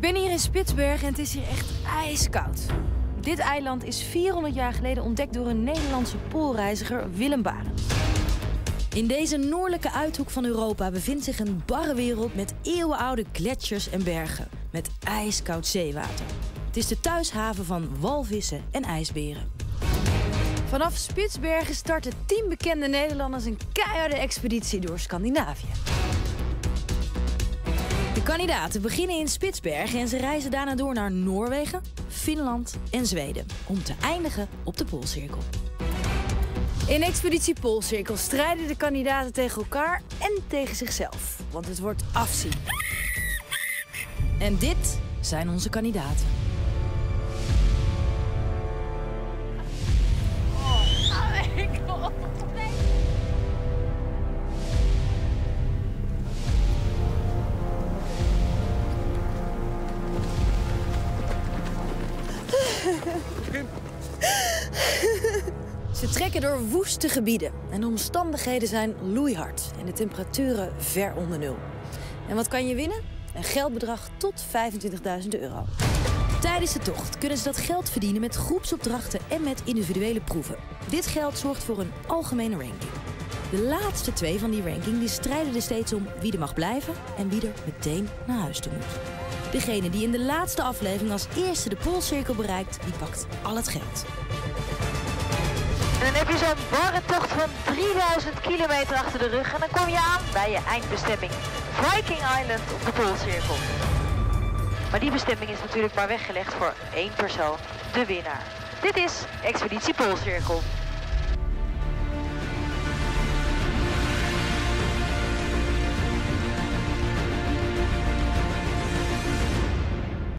Ik ben hier in Spitsbergen en het is hier echt ijskoud. Dit eiland is 400 jaar geleden ontdekt door een Nederlandse poolreiziger Willem Barentsz. In deze noordelijke uithoek van Europa bevindt zich een barre wereld met eeuwenoude gletsjers en bergen. Met ijskoud zeewater. Het is de thuishaven van walvissen en ijsberen. Vanaf Spitsbergen starten 10 bekende Nederlanders een keiharde expeditie door Scandinavië. De kandidaten beginnen in Spitsbergen en ze reizen daarna door naar Noorwegen, Finland en Zweden. Om te eindigen op de Poolcirkel. In Expeditie Poolcirkel strijden de kandidaten tegen elkaar en tegen zichzelf. Want het wordt afzien. En dit zijn onze kandidaten. Ze trekken door woeste gebieden en de omstandigheden zijn loeihard en de temperaturen ver onder nul. En wat kan je winnen? Een geldbedrag tot 25.000 euro. Tijdens de tocht kunnen ze dat geld verdienen met groepsopdrachten en met individuele proeven. Dit geld zorgt voor een algemene ranking. De laatste twee van die ranking die strijden er steeds om wie er mag blijven en wie er meteen naar huis toe moet. Degene die in de laatste aflevering als eerste de Poolcirkel bereikt, die pakt al het geld. En dan heb je zo'n barre tocht van 3000 kilometer achter de rug en dan kom je aan bij je eindbestemming. Viking Island op de Poolcirkel. Maar die bestemming is natuurlijk maar weggelegd voor één persoon, de winnaar. Dit is Expeditie Poolcirkel.